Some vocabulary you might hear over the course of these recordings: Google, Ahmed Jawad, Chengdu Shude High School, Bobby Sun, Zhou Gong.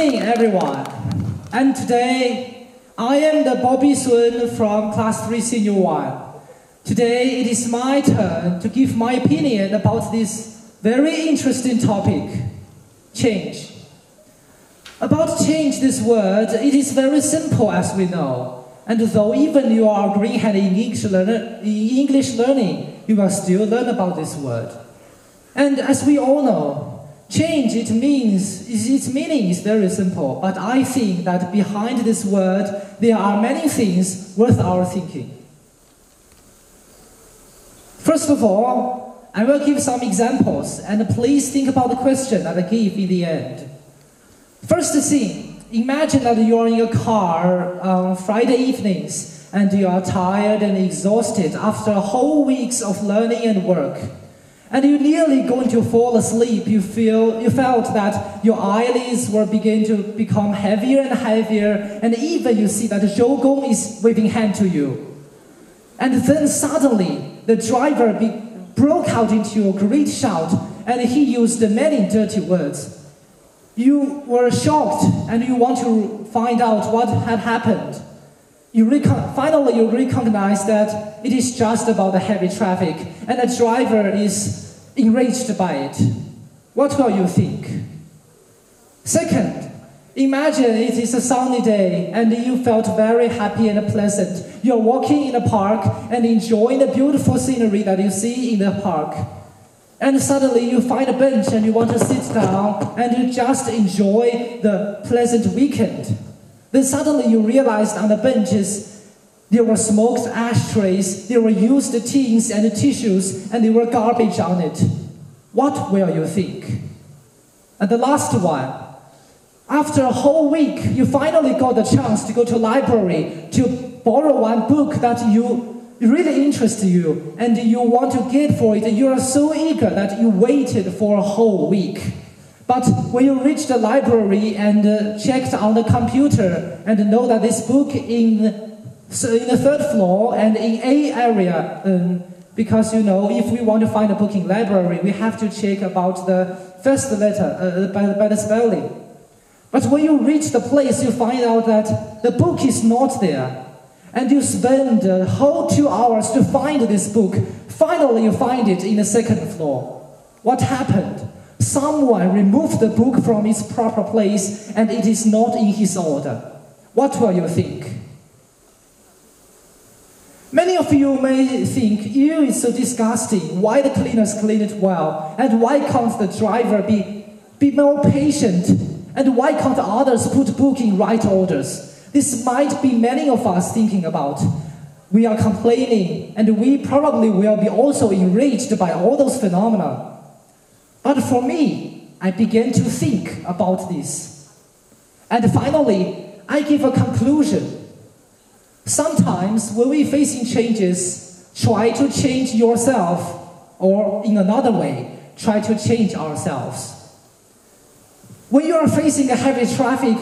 evening, everyone. And today, I am the Bobby Sun from Class 3 Senior 1. Today, it is my turn to give my opinion about this very interesting topic, change. About change, this word, it is very simple as we know. And though even you are a green-head in English learning, you will still learn about this word. And as we all know, change, its meaning is very simple. But I think that behind this word, there are many things worth our thinking. First of all, I will give some examples, and please think about the question that I give in the end. First thing, imagine that you are in your car on Friday evenings, and you are tired and exhausted after whole weeks of learning and work. And you're nearly going to fall asleep. You felt that your eyelids were beginning to become heavier and heavier, and even you see that Zhou Gong is waving hand to you. And then suddenly, the driver broke out into a great shout, and he used many dirty words. You were shocked, and you want to find out what had happened. Finally, you recognize that it is just about the heavy traffic, and the driver is enraged by it. What will you think? Second, imagine it is a sunny day, and you felt very happy and pleasant. You're walking in a park and enjoying the beautiful scenery that you see in the park. And suddenly you find a bench and you want to sit down and you just enjoy the pleasant weekend. Then suddenly you realized on the benches there were smoked ashtrays, there were used tins and tissues, and there were garbage on it. What will you think? And the last one. After a whole week, you finally got the chance to go to a library to borrow one book that really interests you and you want to get for it. And you are so eager that you waited for a whole week. But when you reached the library and checked on the computer and know that this book in the third floor and in A area, because you know if we want to find a book in library, we have to check about the first letter by the spelling. But when you reach the place, you find out that the book is not there. And you spend a whole 2 hours to find this book. Finally, you find it in the second floor. What happened? Someone removed the book from its proper place, and it is not in his order. What will you think? Many of you may think, ew, it's so disgusting. Why the cleaners clean it well? And why can't the driver be more patient? And why can't others put book in right orders? This might be many of us thinking about. We are complaining, and we probably will be also enraged by all those phenomena. But for me, I began to think about this. And finally, I give a conclusion. Sometimes when we're facing changes, try to change yourself, or in another way, try to change ourselves. When you are facing a heavy traffic,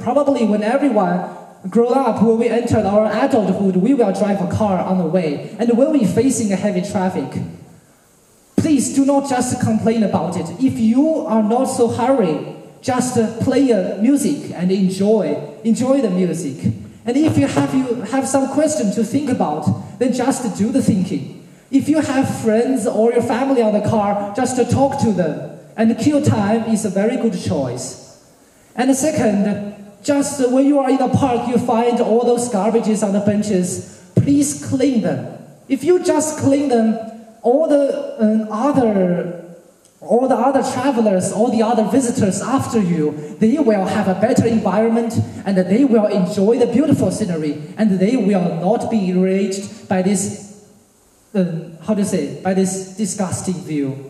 probably when everyone grow up, when we enter our adulthood, we will drive a car on the way. And when we're facing a heavy traffic, please do not just complain about it. If you are not so hurry, just play music and enjoy the music. And if you have some question to think about, then just do the thinking. If you have friends or your family on the car, just talk to them. And kill time is a very good choice. And second, just when you are in a park, you find all those garbages on the benches. Please clean them. If you just clean them, all the other travelers, all the other visitors after you, they will have a better environment, and they will enjoy the beautiful scenery, and they will not be enraged by this, by this disgusting view.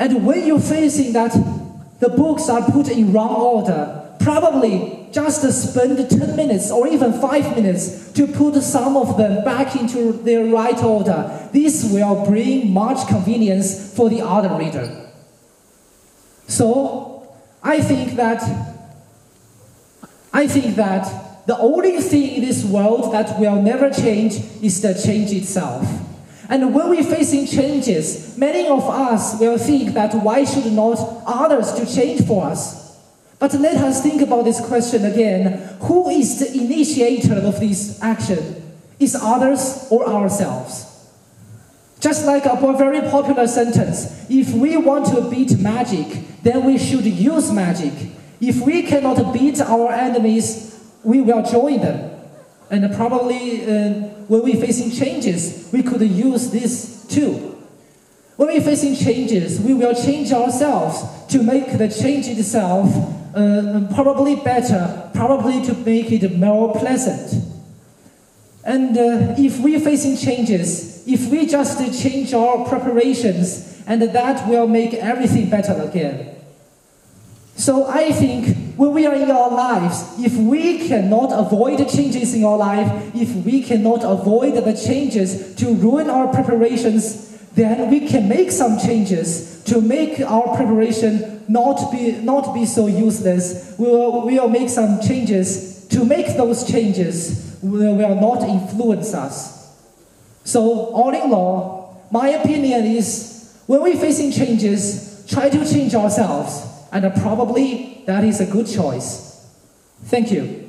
And when you're facing that the books are put in wrong order, probably just spend 10 minutes or even 5 minutes to put some of them back into their right order. This will bring much convenience for the other reader. So, I think that the only thing in this world that will never change is the change itself. And when we're facing changes, many of us will think that why should not others to change for us? But let us think about this question again. Who is the initiator of this action? Is others or ourselves? Just like a very popular sentence, if we want to beat magic, then we should use magic. If we cannot beat our enemies, we will join them. And probably when we're facing changes, we could use this too. When we're facing changes, we will change ourselves to make the change itself probably better, probably to make it more pleasant. And if we're facing changes, if we just change our preparations, and that will make everything better again. So I think when we are in our lives, if we cannot avoid changes in our life, if we cannot avoid the changes to ruin our preparations, then we can make some changes to make our preparation not be so useless. We will make some changes to make those changes will not influence us. So all in all, my opinion is when we're facing changes, try to change ourselves, and probably that is a good choice. Thank you.